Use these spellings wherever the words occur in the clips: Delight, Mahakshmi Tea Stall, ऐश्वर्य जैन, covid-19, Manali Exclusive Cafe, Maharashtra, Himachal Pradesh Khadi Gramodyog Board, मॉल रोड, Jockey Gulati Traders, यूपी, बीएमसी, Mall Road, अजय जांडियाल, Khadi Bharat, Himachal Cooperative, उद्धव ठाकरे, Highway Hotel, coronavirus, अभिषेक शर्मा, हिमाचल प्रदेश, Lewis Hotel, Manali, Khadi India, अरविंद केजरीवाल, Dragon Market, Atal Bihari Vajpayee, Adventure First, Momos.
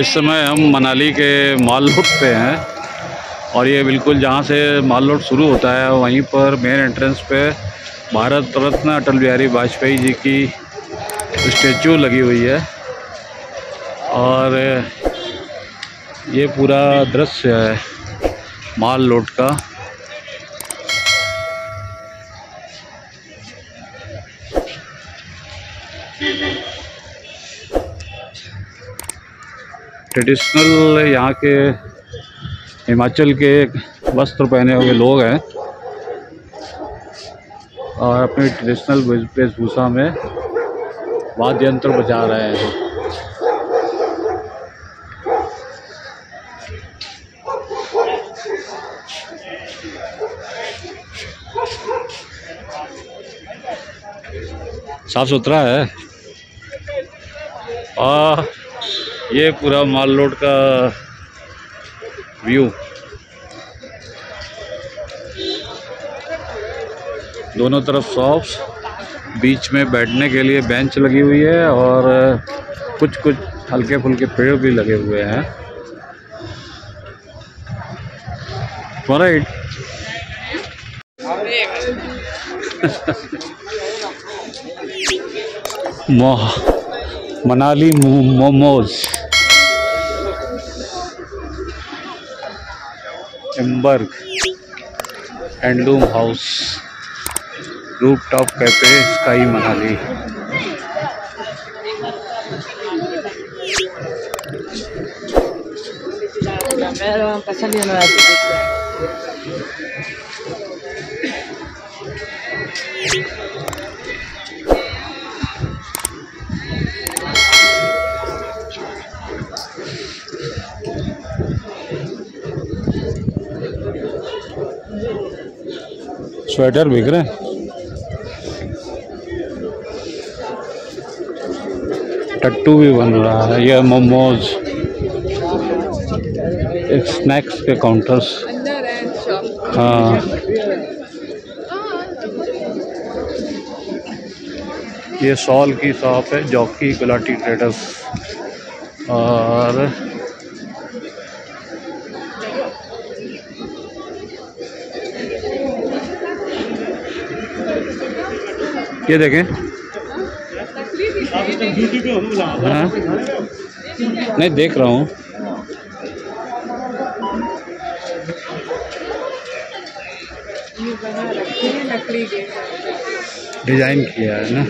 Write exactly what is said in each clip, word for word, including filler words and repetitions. इस समय हम मनाली के मॉल रोड पे हैं और ये बिल्कुल जहाँ से मॉल रोड शुरू होता है वहीं पर मेन एंट्रेंस पे भारत रत्न अटल बिहारी वाजपेयी जी की स्टैचू लगी हुई है और ये पूरा दृश्य है मॉल रोड का। ट्रेडिशनल यहाँ के हिमाचल के वस्त्र पहने हुए लोग हैं और अपनी ट्रेडिशनल वेशभूषा में वाद्य यंत्र बजा रहे हैं। साफ सुथरा है और ये पूरा मॉल रोड का व्यू दोनों तरफ शॉप्स, बीच में बैठने के लिए बेंच लगी हुई है और कुछ कुछ हल्के फुल्के पेड़ भी लगे हुए हैं। राइट। मनाली मोमोज एम्बर्ग handloom house roof top cafe sky Manali. Sweater बिक रहे हैं, टट्टू भी बन रहा है। यह मोमोज एक स्नैक्स के काउंटर्स। हाँ ये शॉल की शॉप है, जॉकी गुलाटी ट्रेडर्स। और ये देखें, हाँ नहीं देख रहा हूँ। डिजाइन किया है ना।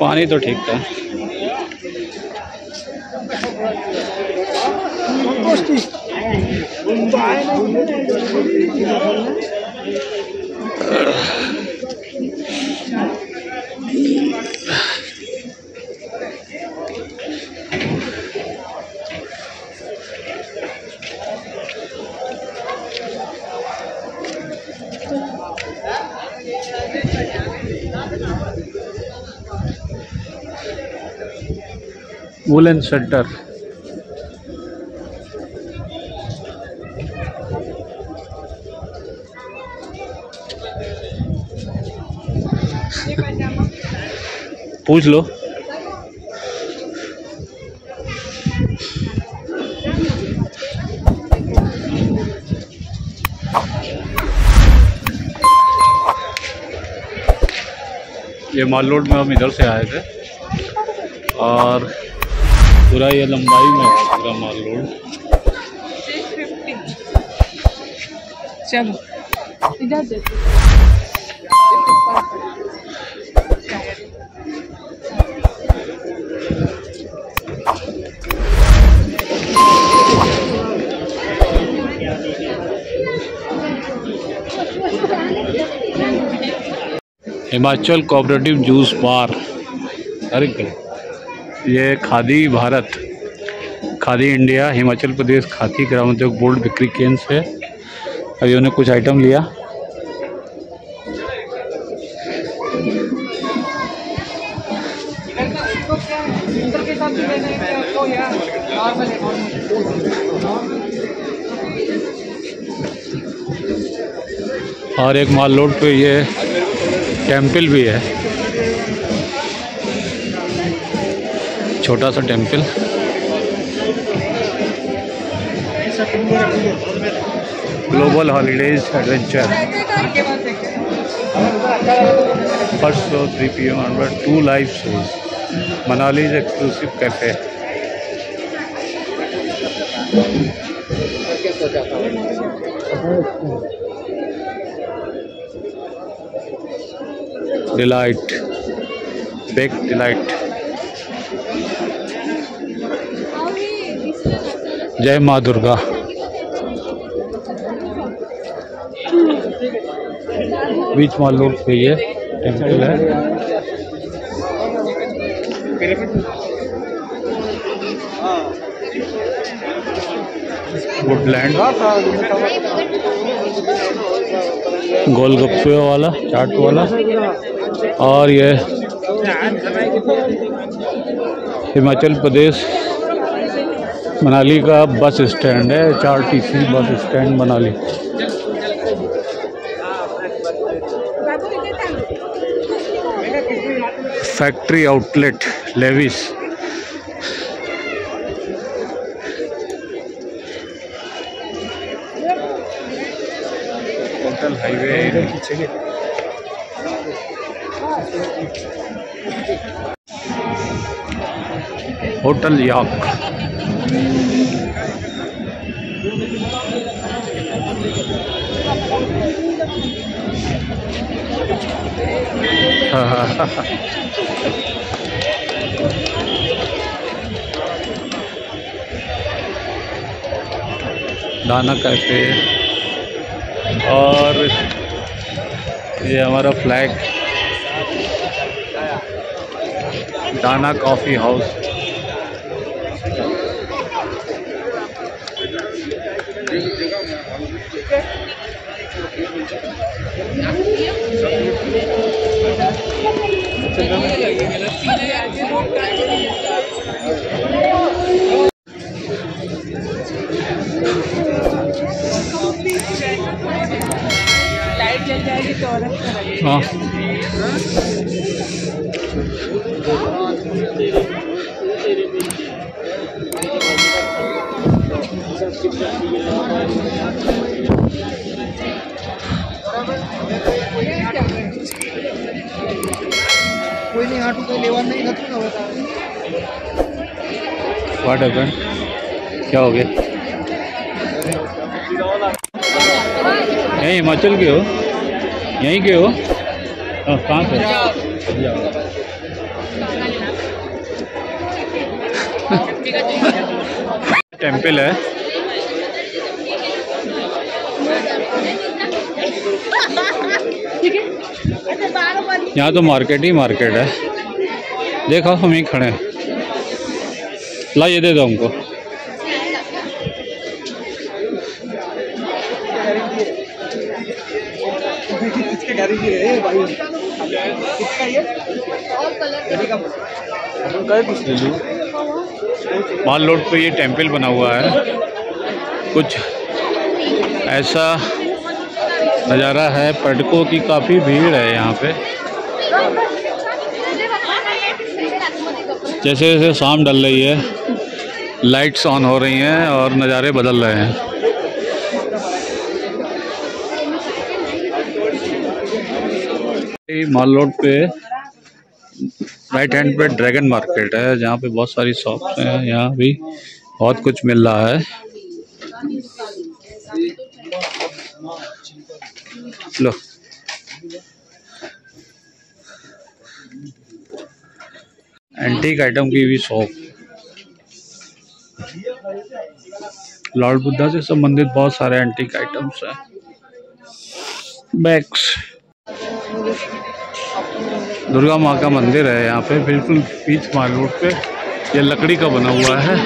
पानी तो ठीक था। वुलन स्वेटर, पूछ लो। ये मॉल रोड में हम इधर से आए थे और पूरा ये लंबाई में पूरा मॉल रोड। चलो इधर देखो हिमाचल कोऑपरेटिव जूस बार। अरे ये खादी भारत, खादी इंडिया, हिमाचल प्रदेश खादी ग्रामोद्योग बोर्ड बिक्री केंद्र से। अभी उन्होंने कुछ आइटम लिया। और एक मॉल रोड पे ये टेम्पल भी है, छोटा सा temple. Global holidays adventure first floor three P M onward to live shows Manali exclusive cafe. Delight bake delight. जय माँ दुर्गा। बीच मॉल रोड पे ये टेम्पल है। वुडलैंड गोलगप्पे वाला, चाट वाला। और ये हिमाचल प्रदेश मनाली का बस स्टैंड है, चार T C bus stand Manali. Factory outlet Levi's. Hotel highway. Hotel yak. दाना कैफे। और ये हमारा फ्लैग दाना कॉफ़ी हाउस। हाँ, कोई नहीं, आटू का लेवा नहीं रखूंगा बता। व्हाट हैपेंड, क्या हो गया? नहीं, हिमाचल के हो? यहीं के हो? कहाँ से? टेम्पल है। यहाँ तो मार्केट ही मार्केट है। देखो हम यहीं खड़े हैं, ला ये दे दो हमको। मॉल रोड पे ये टेम्पल बना हुआ है, कुछ ऐसा नज़ारा है। पर्यटकों की काफ़ी भीड़ है यहाँ पे। जैसे जैसे शाम ढल रही है, लाइट्स ऑन हो रही हैं और नज़ारे बदल रहे हैं। मॉल रोड पे राइट हैंड पे ड्रैगन मार्केट है, जहाँ पे बहुत सारी शॉप्स हैं। यहाँ भी बहुत कुछ मिल रहा है। लो, एंटीक आइटम की भी शॉप। लॉर्ड बुद्धा से संबंधित बहुत सारे एंटीक आइटम्स हैं। बैग्स। दुर्गा माँ का मंदिर है यहाँ पे, बिल्कुल बीच मॉल रोड पे। ये लकड़ी का बना हुआ है।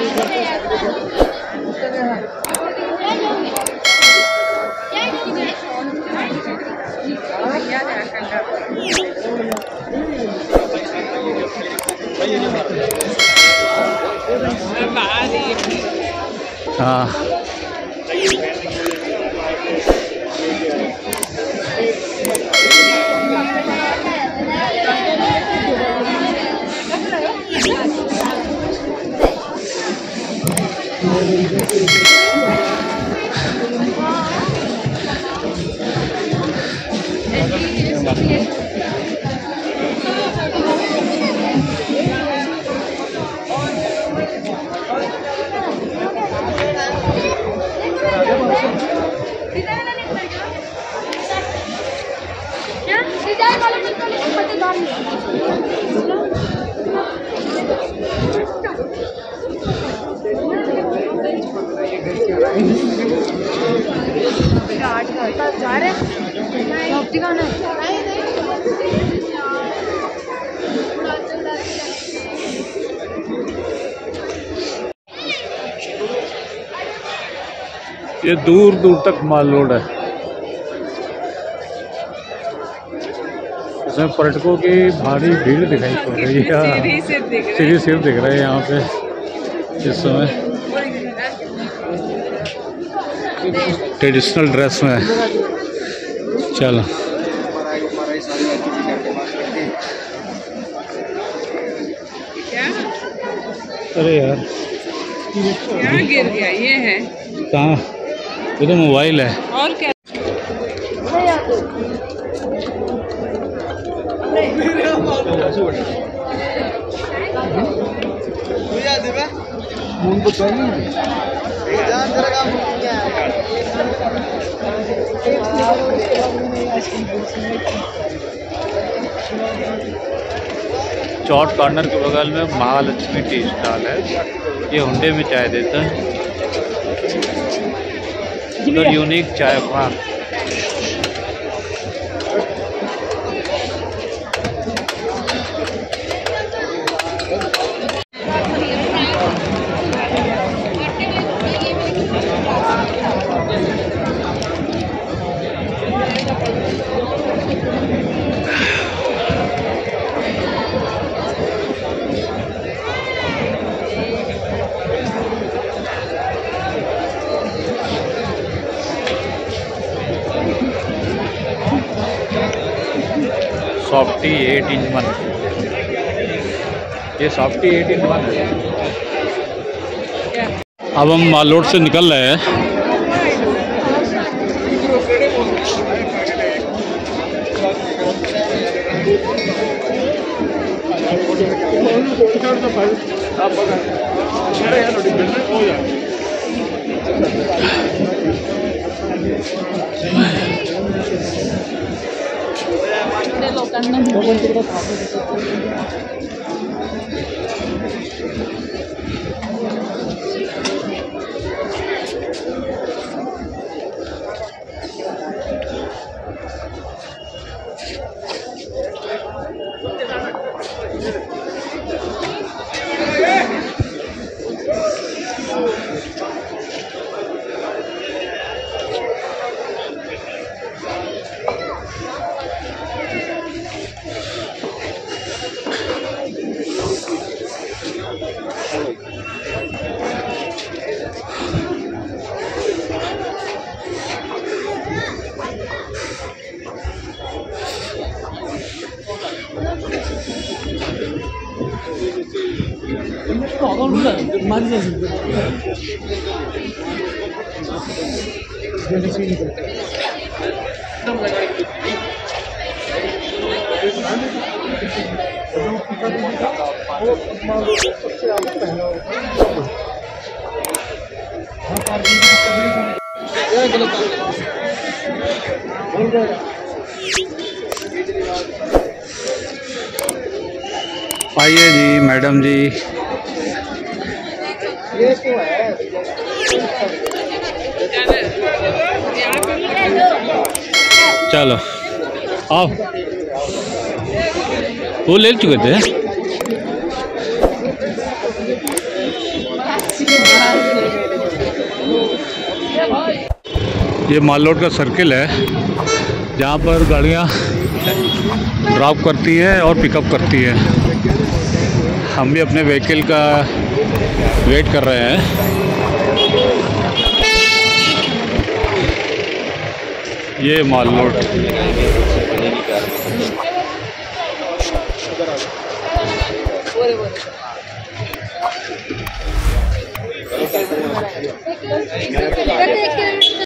हाँ, ये दूर दूर तक माल रोड है, इसमें पर्यटकों की भारी भीड़ दिखाई पड़ रही है। सीढ़ी सिर्फ दिख रहा है यहाँ पे इस समय ट्रेडिशनल ड्रेस में। चलो अरे यार यहाँ गिर गया, ये है कहाँ, ये तो मोबाइल है और क्या। चौट कॉर्नर के बगल में महालक्ष्मी टी स्टॉल है, ये हुंडे में चाय देता है, यूनिक चाय वहाँ। सॉफ्टी एट इन वन, ये सॉफ्टी एट इन वन है। अब हम माल रोड से निकल रहे हैं, आइए जी मैडम जी। ये तो है चलो आओ, वो ले चुके थे। ये माल रोड का सर्किल है जहाँ पर गाड़ियाँ ड्रॉप करती है और पिकअप करती है। हम भी अपने व्हीकल का वेट कर रहे हैं। ये माल रोड